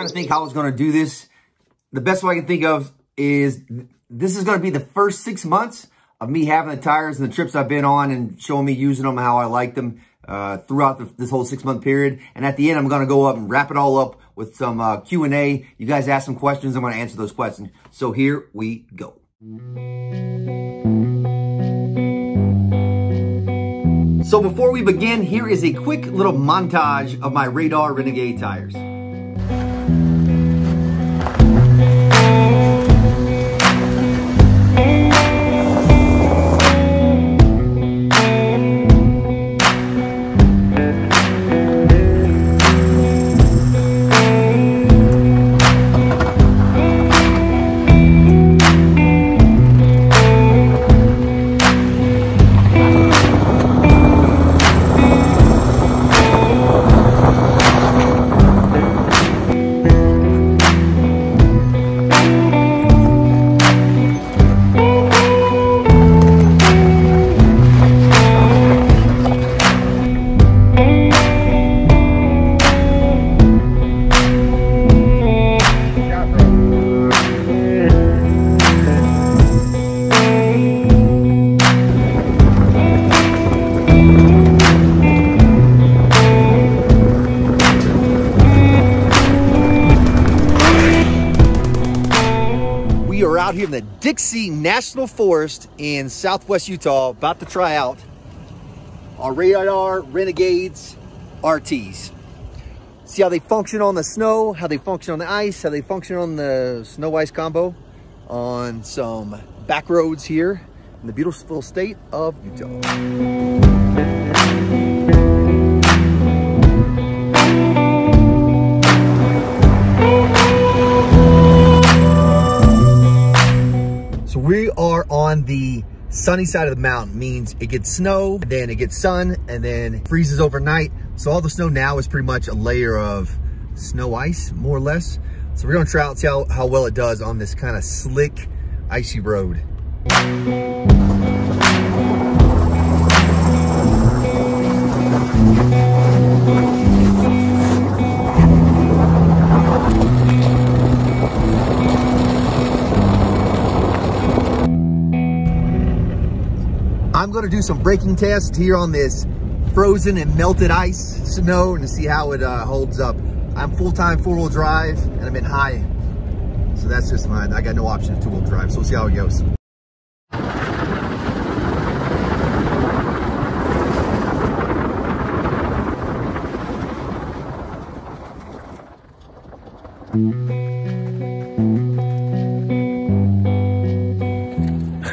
trying to think how I was going to do this. The best way I can think of is this is going to be the first 6 months of me having the tires and the trips I've been on and showing me using them, how I like them throughout this whole 6 month period. And at the end, I'm going to go up and wrap it all up with some Q&A. You guys ask some questions. I'm going to answer those questions. So here we go. So before we begin, here is a quick little montage of my Radar Renegade tires. Out here in the Dixie National Forest in southwest Utah, about to try out our Radar Renegades RTs. See how they function on the snow, how they function on the ice, how they function on the snow-ice combo on some back roads here in the beautiful state of Utah. We are on the sunny side of the mountain, means it gets snow, then it gets sun, and then it freezes overnight. So all the snow now is pretty much a layer of snow ice, more or less. So we're gonna try out, see how well it does on this kind of slick, icy road. I'm gonna do some braking tests here on this frozen and melted ice snow and to see how it holds up. I'm full-time four-wheel drive and I'm in high, so that's just mine. I got no option of two-wheel drive, so we'll see how it goes.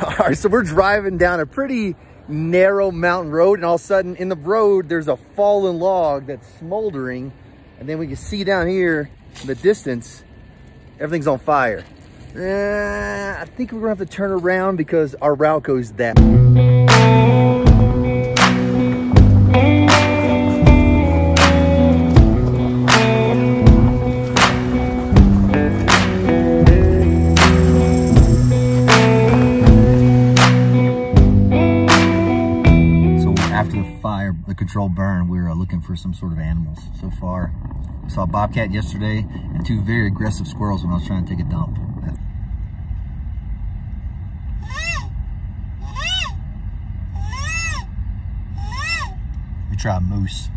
All right, so we're driving down a pretty narrow mountain road, and all of a sudden in the road, there's a fallen log that's smoldering. And then we can see down here in the distance, everything's on fire. I think we're gonna have to turn around because our route goes that way. Control burn, we were looking for some sort of animals. So far, I saw a bobcat yesterday and two very aggressive squirrels when I was trying to take a dump. We tried moose.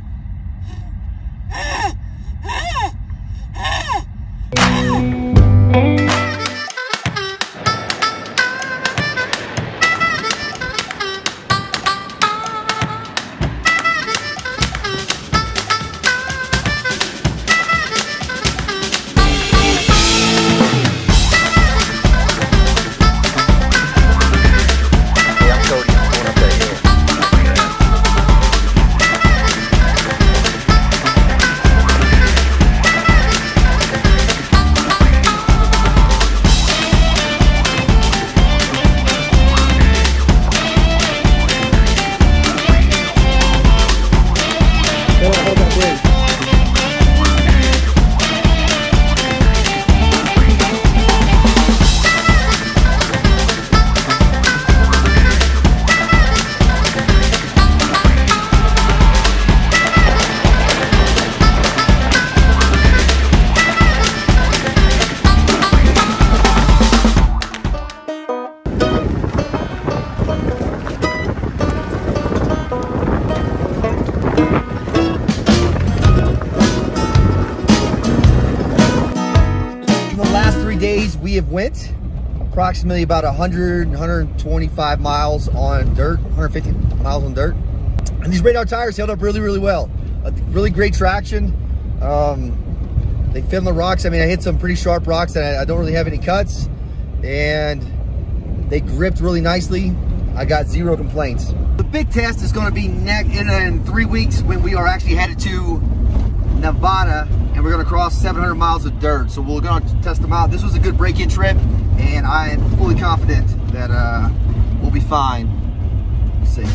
we have went approximately about 100, 125 miles on dirt, 150 miles on dirt. And these radar tires held up really, really well. Really great traction. They fit on the rocks. I mean, I hit some pretty sharp rocks and I don't really have any cuts. And they gripped really nicely. I got zero complaints. The big test is gonna be in 3 weeks, when we are actually headed to Nevada and we're gonna cross 700 miles of dirt. So we're gonna test them out. This was a good break-in trip and I am fully confident that we'll be fine. We'll see.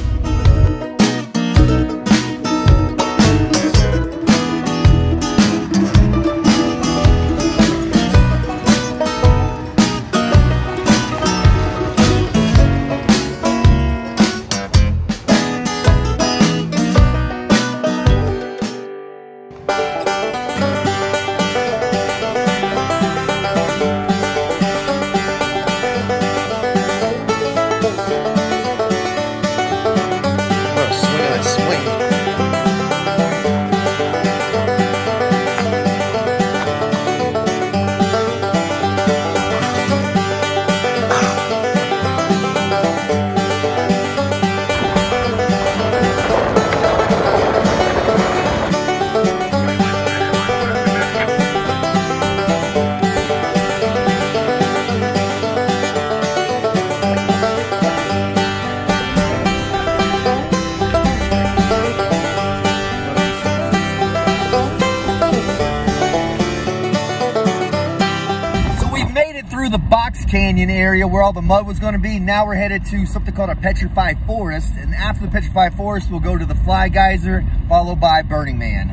Canyon area where all the mud was going to be. Now we're headed to something called a petrified forest, and after the petrified forest we'll go to the Fly Geyser, followed by Burning Man.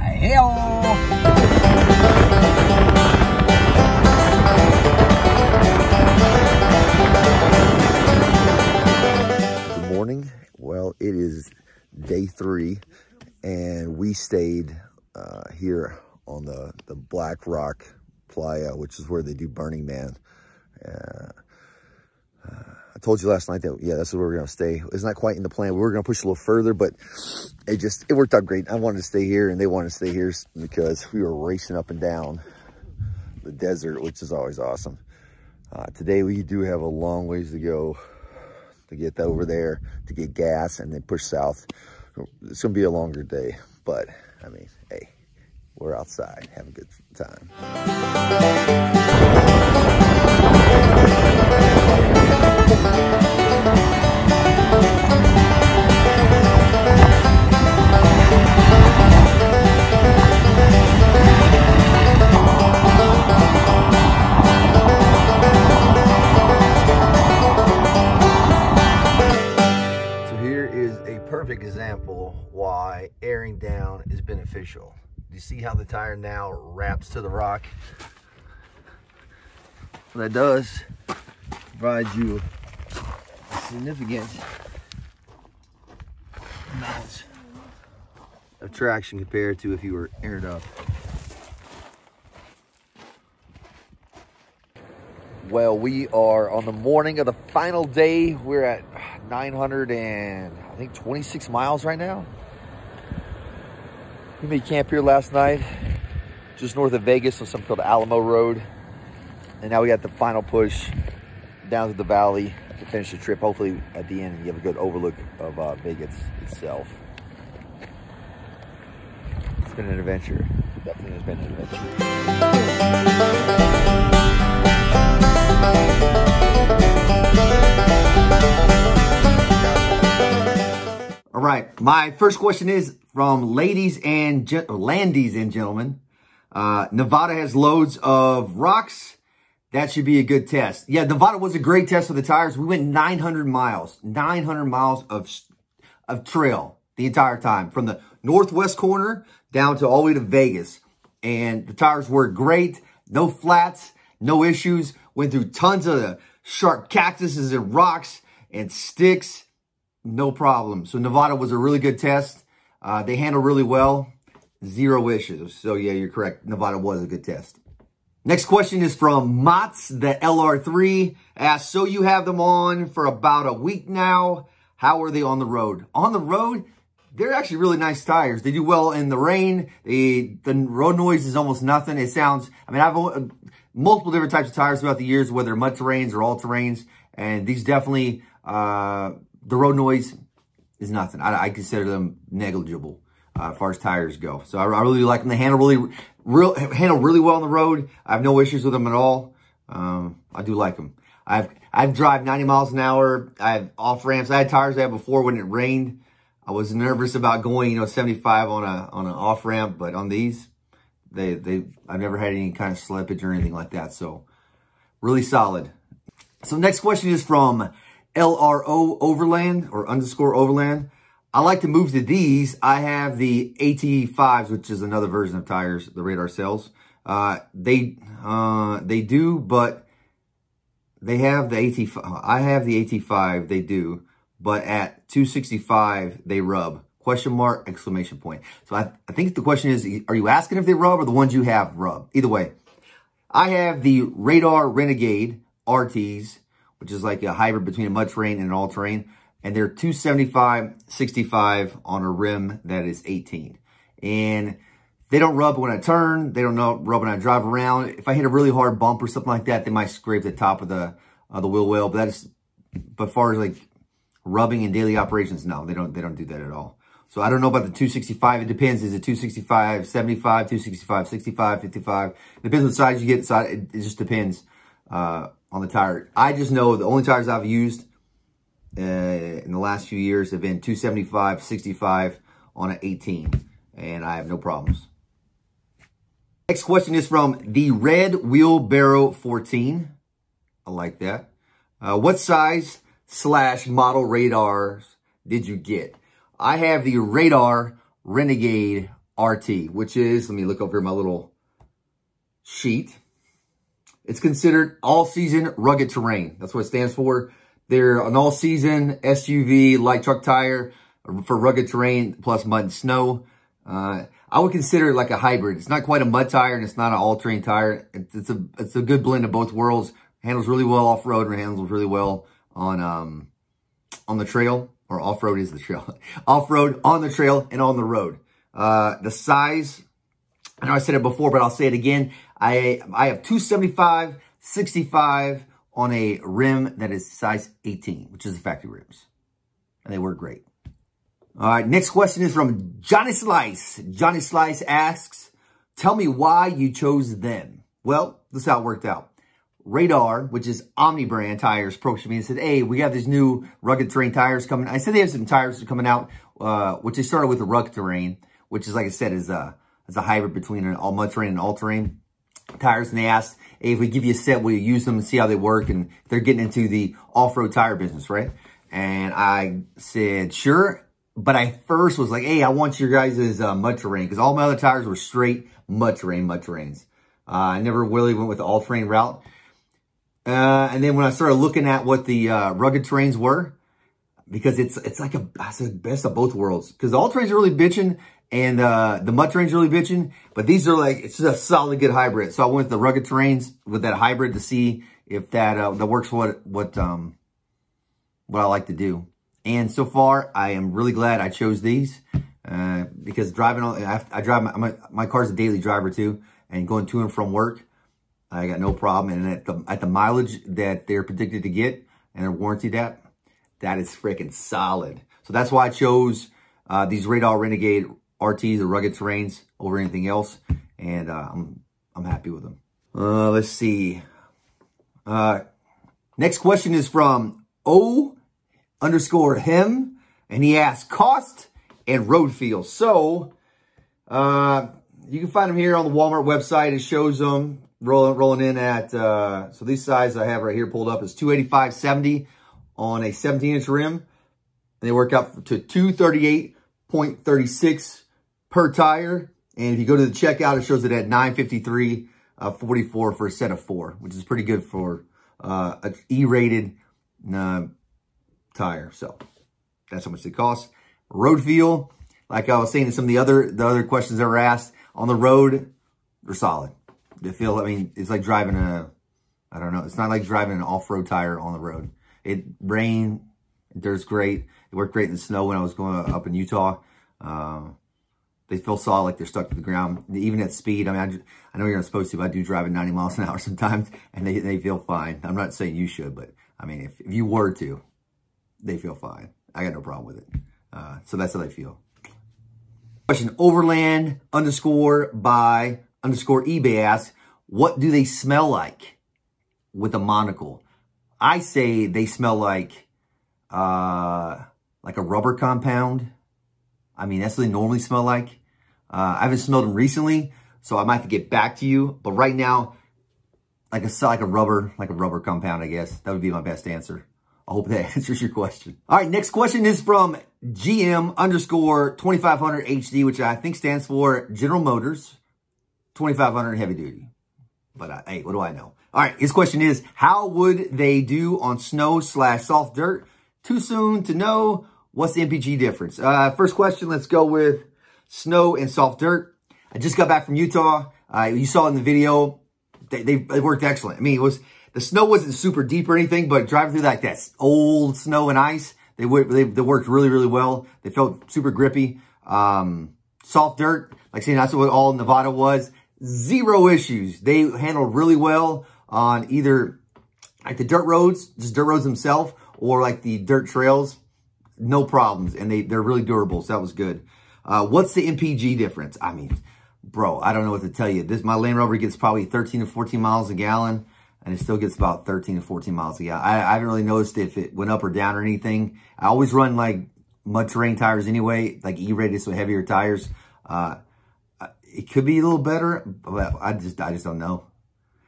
Hey-oh! Good morning. Well, it is day 3 and we stayed here on the Black Rock Playa, which is where they do Burning Man. I told you last night that, yeah, that's where we're gonna stay. It's not quite in the plan. We were gonna push a little further, but it worked out great. I wanted to stay here and they wanted to stay here because we were racing up and down the desert, which is always awesome. Today we do have a long ways to go to get over there, to get gas and then push south. It's gonna be a longer day, but I mean, hey, we're outside having a good time. So here is a perfect example why airing down is beneficial. You see how the tire now wraps to the rock? That does provide you a significant amount of traction compared to if you were aired up. Well, we are on the morning of the final day. We're at 926 miles right now. We made camp here last night, just north of Vegas on something called Alamo Road. And now we got the final push down to the valley to finish the trip. Hopefully at the end you have a good overlook of Vegas itself. It's been an adventure. Definitely has been an adventure. All right, my first question is from Landies and gentlemen. Nevada has loads of rocks. That should be a good test. Yeah, Nevada was a great test for the tires. We went 900 miles, 900 miles of trail the entire time, from the northwest corner down to all the way to Vegas. And the tires were great. No flats, no issues. Went through tons of the sharp cactuses and rocks and sticks. No problem. So Nevada was a really good test. They handled really well. Zero issues. So yeah, you're correct. Nevada was a good test. Next question is from Mott's, the LR3, asks, so you have them on for about a week now. How are they on the road? On the road, they're actually really nice tires. They do well in the rain. The road noise is almost nothing. It sounds, I mean, multiple different types of tires throughout the years, whether mud terrains or all terrains. And these definitely, the road noise is nothing. I consider them negligible as far as tires go. So I really like them. They handle really well on the road. I have no issues with them at all. I do like them. I've driven 90 miles an hour. I have off ramps. I had tires I had before when it rained. I was nervous about going, 75 on an off ramp, but on these, I've never had any kind of slippage or anything like that. So really solid. So next question is from LRO Overland or underscore Overland. I like to move to these. I have the AT5s, which is another version of tires the Radar sells. They do, but they have the AT5. I have the AT5. They do, but at 265 they rub. Question mark, exclamation point. So I think the question is, are you asking if they rub or the ones you have rub? Either way, I have the Radar Renegade R/Ts, which is like a hybrid between a mud terrain and an all terrain. And they're 275, 65 on a rim that is 18. And they don't rub when I turn. They don't rub when I drive around. If I hit a really hard bump or something like that, they might scrape the top of the wheel well. But that is, but far as like rubbing in daily operations, no, they don't do that at all. So I don't know about the 265. It depends. Is it 265, 75, 265, 65, 55? It depends what size you get. So it just depends on the tire. I just know the only tires I've used in the last few years have been 275, 65 on an 18. And I have no problems. Next question is from the Red Wheelbarrow 14. I like that. What size / model radars did you get? I have the Radar Renegade R/T, which is, let me look over my little sheet. It's considered all-season rugged terrain. That's what it stands for. They're an all-season SUV, light truck tire for rugged terrain, plus mud and snow. I would consider it like a hybrid. It's not quite a mud tire, and it's not an all-terrain tire. It's a good blend of both worlds. Handles really well off-road, and handles really well on the trail. Or off-road is the trail. Off-road, on the trail, and on the road. The size, I know I said it before, but I'll say it again. I have 275, 65 on a rim that is size 18, which is the factory rims. And they work great. All right, next question is from Johnny Slice. Johnny Slice asks, tell me why you chose them. Well, this is how it worked out. Radar, which is Omni-brand tires, approached me and said, hey, we have these new rugged terrain tires coming. I said they have some tires coming out, which they started with the rugged terrain, which is, like I said, is a hybrid between an all mud terrain and all terrain tires. And they asked, hey, if we give you a set, will you use them and see how they work? And they're getting into the off-road tire business, right? And I said, sure. But I first was like, hey, I want your guys' mud terrain, because all my other tires were straight mud terrains. I never really went with the all-terrain route. And then when I started looking at what the rugged terrains were, because it's like I said best of both worlds. Because all terrains are really bitching, and the mud terrains are really bitching. But these are like, it's just a solid good hybrid. So I went with the rugged terrains with that hybrid to see if that works what I like to do. And so far, I am really glad I chose these because driving on, I drive my car's a daily driver too, and going to and from work. I got no problem, and at the mileage that they're predicted to get and they're warranted at, that is freaking solid. So that's why I chose these Radar Renegade RTs, the rugged terrains, over anything else, and I'm happy with them. Let's see. Next question is from O_him, and he asks cost and road feel. So you can find them here on the Walmart website. It shows them. Rolling in at, so these size I have right here pulled up is 285.70 on a 17-inch rim. And they work out to 238.36 per tire. And if you go to the checkout, it shows it at 953.44 for a set of 4, which is pretty good for an E-rated tire. So that's how much it costs. Road feel, like I was saying in some of the other questions that were asked, on the road, they're solid. They feel, I mean, it's like driving a, I don't know. It's not like driving an off-road tire on the road. It rained, dirt's great. It worked great in the snow when I was going up in Utah. They feel solid, like they're stuck to the ground. Even at speed, I mean, I know you're not supposed to, but I do drive at 90 miles an hour sometimes, and they feel fine. I'm not saying you should, but I mean, if you were to, they feel fine. I got no problem with it. So that's how they feel. Question, Overland_by_eBay asks, what do they smell like with a monocle? I say they smell like a rubber compound. I mean, that's what they normally smell like. I haven't smelled them recently, so I might have to get back to you. But right now, like a rubber compound, I guess. That would be my best answer. I hope that answers your question. All right, next question is from GM_2500HD, which I think stands for General Motors 2500 Heavy Duty. But hey, what do I know? All right, his question is, how would they do on snow/soft dirt? Too soon to know. What's the MPG difference? First question, let's go with snow and soft dirt. I just got back from Utah. You saw in the video, they worked excellent. I mean, the snow wasn't super deep or anything, but driving through like that old snow and ice, they worked really, really well. They felt super grippy. Soft dirt, like saying that's what all Nevada was. Zero issues. They handled really well on either like the dirt roads, just dirt roads themselves, or like the dirt trails. No problems, and they're really durable, so that was good. What's the MPG difference? I mean, bro, I don't know what to tell you. My Land Rover gets probably 13 to 14 miles a gallon, and it still gets about 13 to 14 miles a gallon. I haven't really noticed if it went up or down or anything. I always run, like, mud terrain tires anyway, like E-rated, so heavier tires. It could be a little better, but I just don't know.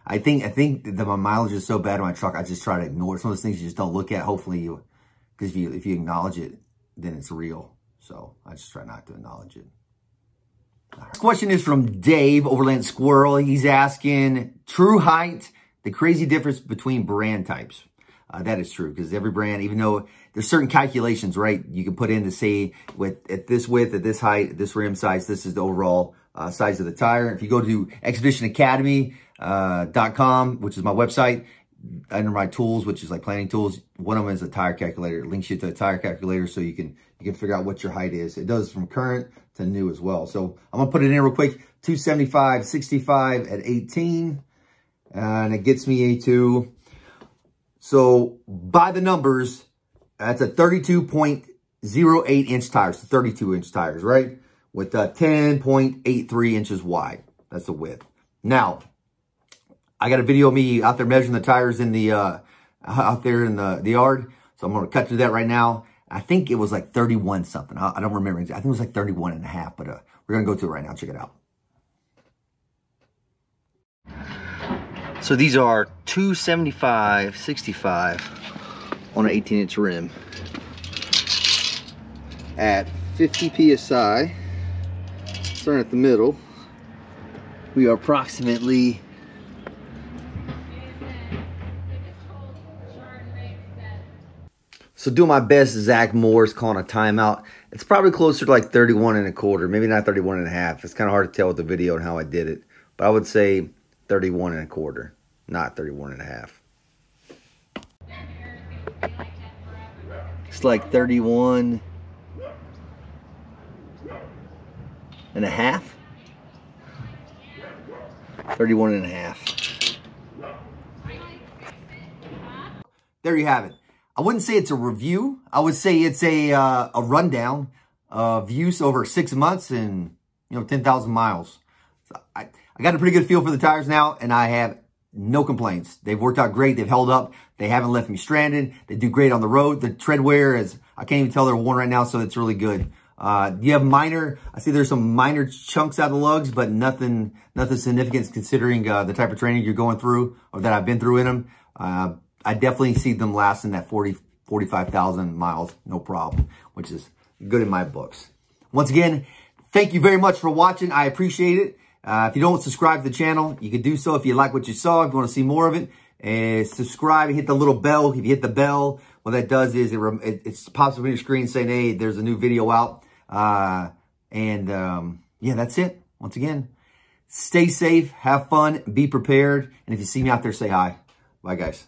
I think that my mileage is so bad on my truck, I just try to ignore it. Some of those things you just don't look at. Hopefully you... Because if you acknowledge it, then it's real. So I just try not to acknowledge it. Right. Question is from Dave, Overland Squirrel. He's asking, true height, the crazy difference between brand types. That is true, because every brand, even though there's certain calculations, right, you can put in to say at this width, at this height, at this rim size, this is the overall size of the tire. If you go to xpeditionacademy.com, which is my website, under my tools, which is like planning tools, one of them is a tire calculator. It links you to a tire calculator so you can figure out what your height is. It does from current to new as well. So I'm going to put it in real quick, 275, 65 at 18. And it gets me to, so by the numbers, that's a 32.08 inch tires, 32 inch tires, right? With 10.83 inches wide. That's the width. Now, I got a video of me out there measuring the tires in the, out there in the yard. So I'm going to cut through that right now. I think it was like 31 something. I don't remember. I think it was like 31 and a half, but we're going to go to it right now. Check it out. So these are 275, 65 on an 18 inch rim at 50 PSI. Starting at the middle, we are approximately Zach Moore's calling a timeout. It's probably closer to like 31 and a quarter, maybe not 31 and a half. It's kind of hard to tell with the video and how I did it. But I would say 31 and a quarter, not 31 and a half. It's like 31 and a half. 31 and a half. There you have it. I wouldn't say it's a review. I would say it's a rundown of use over 6 months and, you know, 10,000 miles. So I got a pretty good feel for the tires now, and I have no complaints. They've worked out great. They've held up. They haven't left me stranded. They do great on the road. The tread wear is, I can't even tell they're worn right now, so it's really good. You have minor, I see there's some minor chunks out of the lugs, but nothing significant considering the type of training you're going through or that I've been through in them. I definitely see them lasting that 45,000 miles, no problem, which is good in my books. Once again, thank you very much for watching. I appreciate it. If you don't subscribe to the channel, you can do so if you like what you saw, if you want to see more of it. Subscribe and hit the little bell. If you hit the bell, what that does is it pops up on your screen saying, hey, there's a new video out. Yeah, that's it. Once again, stay safe, have fun, be prepared. And if you see me out there, say hi. Bye, guys.